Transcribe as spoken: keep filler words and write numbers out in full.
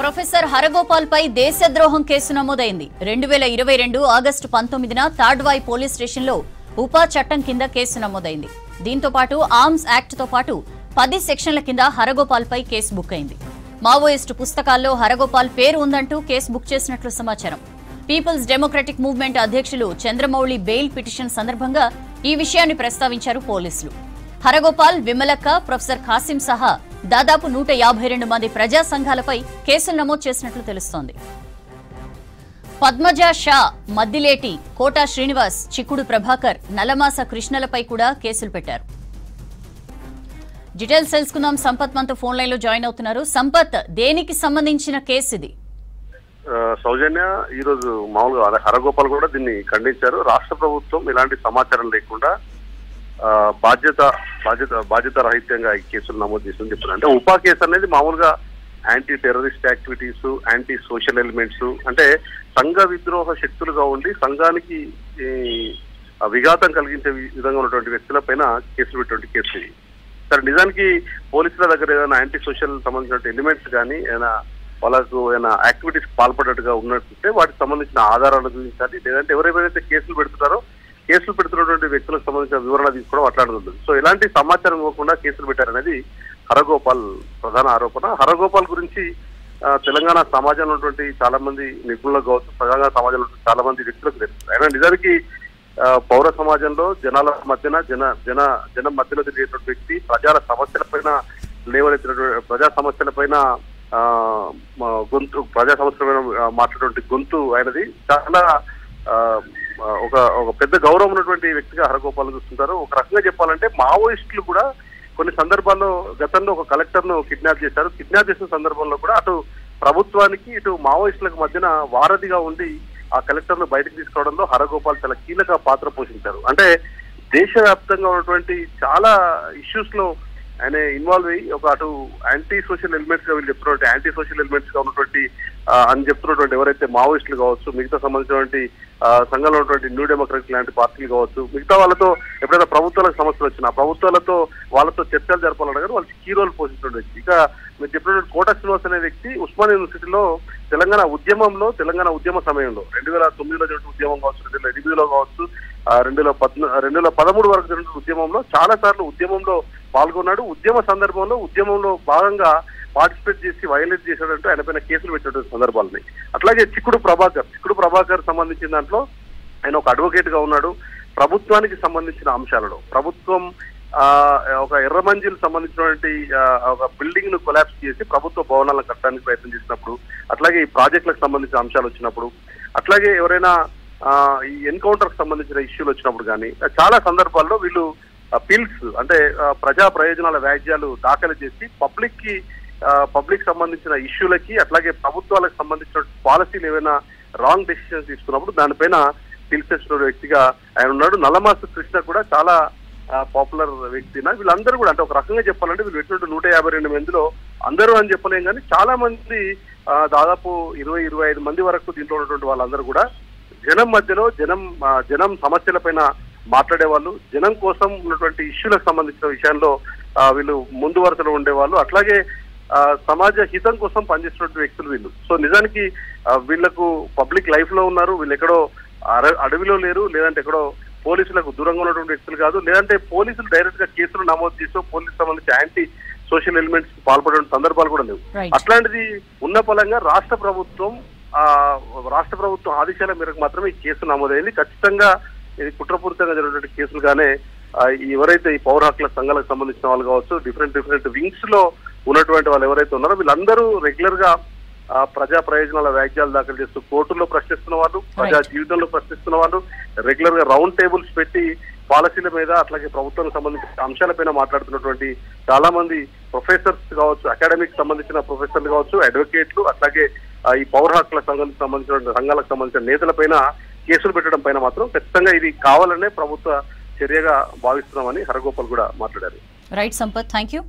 Professor Haragopal పై దేశద్రోహం case నమోదైంది। రెండు వేల ఇరవై రెండు ఆగస్టు పంతొమ్మిదిన తాడ్వాయి పోలీస్ స్టేషన్లో ఉపా చట్టం కింద కేసు నమోదైంది। దీంతో పాటు ఆర్మ్స్ యాక్ట్ తో పాటు పది సెక్షన్ల కింద హరగోపాల్ పై కేసు బుక్ అయింది। మావోయిస్ట్ పుస్తకాల్లో హరగోపాల్ పేరు ఉందంటూ కేసు బుక్ చేసినట్లు సమాచారం। పీపుల్స్ డెమోక్రటిక్ మూవ్మెంట్ అధ్యక్షులు చంద్రమౌళి బెయిల్ పిటిషన్ సందర్భంగా ఈ విషయాన్ని ప్రస్తావించారు పోలీసులు। హరగోపాల్, విమలక్క, ప్రొఫెసర్ ఖాసిం సహా దాదాపు నూట యాభై రెండు మంది ప్రజా సంఘాలపై కేసులు నమోదు చేసినట్లు తెలుస్తోంది। పద్మజ షా, మద్దిలేటి, కోటా శ్రీనివాస్, చిక్కుడు ప్రభాకర్, నలమాస కృష్ణలపై కూడా కేసులు పెట్టారు। డీటెయిల్స్ తెలుసుకుందాం। సంపత్ మనతో ఫోన్ లైన్ లో జాయిన్ అవుతున్నారు। సంపత్, దేనికి సంబంధించిన కేసు ఇది? సౌజన్య, ఈ రోజు మామూలుగా హరగోపాల్ కూడా దీన్ని ఖండించారు। రాష్ట్ర ప్రభుత్వం ఇలాంటి సమాచారం లేకుండా బాధ్యత బాధ్యత బాధ్యత రహితంగా ఈ కేసులు నమోదు చేసింది। ఇప్పుడు అంటే ఉపా కేసు అనేది మామూలుగా anti terrorist activities, anti social elements, అంటే సంఘ విద్రోహ శక్తులుగా ఉండి సంఘానికి విఘాతం కలిగించే విధంగా ఉన్నటువంటి వ్యక్తుల పైన కేసులు పెట్టేటువంటి కేసు ఇది। సరే, నిజానికి పోలీసుల దగ్గర ఏదైనా యాంటీ సోషల్ సంబంధించిన ఎలిమెంట్స్ కానీ ఏదైనా వాళ్ళకు ఏదైనా యాక్టివిటీస్ పాల్పడేట్టుగా ఉన్నట్టుంటే వాటికి సంబంధించిన ఆధారాలు చూపించాలి, లేదంటే ఎవరెవరైతే కేసులు పెడుతున్నారో కేసులు పెడుతున్నటువంటి వ్యక్తులకు సంబంధించిన వివరణ తీసుకోవడం అట్లాంటిది। సో ఇలాంటి సమాచారం ఇవ్వకుండా కేసులు పెట్టారనేది హరగోపాల్ ప్రధాన ఆరోపణ। హరగోపాల్ గురించి తెలంగాణ సమాజంలో ఉన్నటువంటి చాలా మంది నిపుణులకు కావచ్చు, తెలంగాణ సమాజంలో చాలా మంది వ్యక్తులకు తెలుస్తుంది ఆయన। నిజానికి పౌర సమాజంలో జనాల మధ్యన జన జన జన మధ్యలో తిరిగేటువంటి వ్యక్తి, ప్రజల సమస్యల పైన లేవనెత్తినటువంటి ప్రజా సమస్యల పైన గొంతు ప్రజా సమస్యల పైన మాట్లాడేటువంటి గొంతు ఆయనది। చాలా ఒక ఒక పెద్ద గౌరవం ఉన్నటువంటి వ్యక్తిగా హరగోపాల్ చూస్తుంటారు। ఒక రకంగా చెప్పాలంటే మావోయిస్టులు కూడా కొన్ని సందర్భాల్లో గతంలో ఒక కలెక్టర్ ను కిడ్నాప్ చేశారు। కిడ్నాప్ చేసిన సందర్భంలో కూడా అటు ప్రభుత్వానికి ఇటు మావోయిస్టులకు మధ్యన వారధిగా ఉండి ఆ కలెక్టర్ ను బయటకు తీసుకోవడంలో హరగోపాల్ చాలా కీలక పాత్ర పోషించారు। అంటే దేశవ్యాప్తంగా ఉన్నటువంటి చాలా ఇష్యూస్ లో ఆయన ఇన్వాల్వ్ అయ్యి ఒక అటు యాంటీ సోషల్ ఎలిమెంట్స్ గా వీళ్ళు చెప్తున్నటువంటి యాంటీ సోషల్ ఎలిమెంట్స్ గా ఉన్నటువంటి అని చెప్తున్నటువంటి ఎవరైతే మావోయిస్టులు కావచ్చు, మిగతా సంబంధించినటువంటి సంఘంలో ఉన్నటువంటి న్యూ డెమోక్రటిక్ లాంటి పార్టీలు కావచ్చు, మిగతా వాళ్ళతో ఎప్పుడైతే ప్రభుత్వాలకు సమస్యలు వచ్చినా ప్రభుత్వాలతో వాళ్ళతో చర్చలు జరపాలన్నా కానీ వాళ్ళు కీ రోల్ పోషించిన వ్యక్తి। ఇక మీరు చెప్పినటువంటి కోట శ్రీనివాస్ అనే వ్యక్తి ఉస్మానియా యూనివర్సిటీలో తెలంగాణ ఉద్యమంలో తెలంగాణ ఉద్యమ సమయంలో రెండు వేల తొమ్మిదిలో జరిగిన ఉద్యమం కావచ్చు, రెండు వేల ఎనిమిదిలో కావచ్చు, రెండు వేల పద్నా రెండు వేల పదమూడు వరకు జరిగిన ఉద్యమంలో చాలా సార్లు ఉద్యమంలో పాల్గొన్నాడు। ఉద్యమ సందర్భంలో ఉద్యమంలో భాగంగా పార్టిసిపేట్ చేసి వైలేట్ చేశాడంటూ ఆయన పైన కేసులు పెట్టినటువంటి సందర్భాలని। అట్లాగే చిక్కుడు ప్రభాకర్, చిక్కుడు ప్రభాకర్ సంబంధించిన దాంట్లో ఆయన ఒక అడ్వకేట్ గా ఉన్నాడు। ప్రభుత్వానికి సంబంధించిన అంశాలలో ప్రభుత్వం ఒక ఎర్రమంజిల్ సంబంధించినటువంటి ఒక బిల్డింగ్ ను కొలాప్స్ చేసి ప్రభుత్వ భవనాలను కట్టడానికి ప్రయత్నం చేసినప్పుడు, అట్లాగే ఈ ప్రాజెక్టులకు సంబంధించిన అంశాలు వచ్చినప్పుడు, అట్లాగే ఎవరైనా ఈ ఎన్కౌంటర్ కు సంబంధించిన ఇష్యూలు వచ్చినప్పుడు కానీ చాలా సందర్భాల్లో వీళ్ళు పిల్స్ అంటే ప్రజా ప్రయోజనాల వ్యాజ్యాలు దాఖలు చేసి పబ్లిక్ కి పబ్లిక్ సంబంధించిన ఇష్యూలకి అట్లాగే ప్రభుత్వాలకు సంబంధించిన పాలసీలు ఏమైనా రాంగ్ డెసిషన్స్ తీసుకున్నప్పుడు దానిపైన పిలిచేసిన వ్యక్తిగా ఆయన ఉన్నాడు। నల్లమాసు కృష్ణ కూడా చాలా పాపులర్ వ్యక్తినా వీళ్ళందరూ కూడా అంటే ఒక రకంగా చెప్పాలంటే వీళ్ళు పెట్టినటువంటి నూట యాభై రెండు మందిలో అందరూ అని చెప్పలేం కానీ చాలా మంది దాదాపు ఇరవై ఇరవై ఐదు మంది వరకు దీంట్లో ఉన్నటువంటి వాళ్ళందరూ కూడా జనం మధ్యలో జనం జనం సమస్యల పైన మాట్లాడేవాళ్ళు, జనం కోసం ఉన్నటువంటి ఇష్యూలకు సంబంధించిన విషయాల్లో వీళ్ళు ముందు వరుసలో ఉండేవాళ్ళు, అట్లాగే సమాజ హితం కోసం పనిచేసినటువంటి వ్యక్తులు వీళ్ళు। సో నిజానికి వీళ్లకు పబ్లిక్ లైఫ్ లో ఉన్నారు, వీళ్ళు ఎక్కడో అడవిలో లేరు, లేదంటే ఎక్కడో పోలీసులకు దూరంగా ఉన్నటువంటి వ్యక్తులు కాదు, లేదంటే పోలీసులు డైరెక్ట్ గా కేసులు నమోదు చేస్తూ పోలీసు సంబంధించి యాంటీ సోషల్ ఎలిమెంట్స్ పాల్పడే సందర్భాలు కూడా లేవు। అట్లాంటిది ఉన్న ఫలంగా రాష్ట్ర ప్రభుత్వం ఆ రాష్ట్ర ప్రభుత్వం ఆదేశాల మేరకు మాత్రమే ఈ కేసు నమోదైంది। ఖచ్చితంగా ఇది కుట్రపూరితంగా జరిగినటువంటి కేసులుగానే ఎవరైతే ఈ పౌర హక్కుల సంఘాలకు సంబంధించిన వాళ్ళు కావచ్చు, డిఫరెంట్ డిఫరెంట్ వింగ్స్ లో ఉన్నటువంటి వాళ్ళు ఎవరైతే ఉన్నారో వీళ్ళందరూ రెగ్యులర్ గా ప్రజా ప్రయోజనాల వ్యాఖ్యలు దాఖలు చేస్తూ కోర్టుల్లో ప్రశ్నిస్తున్న వాళ్ళు, ప్రజా జీవితంలో ప్రశ్నిస్తున్న వాళ్ళు రెగ్యులర్ గా రౌండ్ టేబుల్స్ పెట్టి పాలసీల మీద అట్లాగే ప్రభుత్వానికి సంబంధించిన అంశాలపైన మాట్లాడుతున్నటువంటి చాలా మంది ప్రొఫెసర్స్ కావచ్చు, అకాడమిక్ సంబంధించిన ప్రొఫెసర్లు కావచ్చు, అడ్వకేట్లు, అట్లాగే ఈ పౌర హక్కుల సంఘానికి సంబంధించిన సంఘాలకు సంబంధించిన నేతల పైన కేసులు పెట్టడం పైన మాత్రం ఖచ్చితంగా ఇది కావాలనే ప్రభుత్వ చర్యగా భావిస్తున్నామని హరగోపాల్ కూడా మాట్లాడారు। Right Sampath, thank you.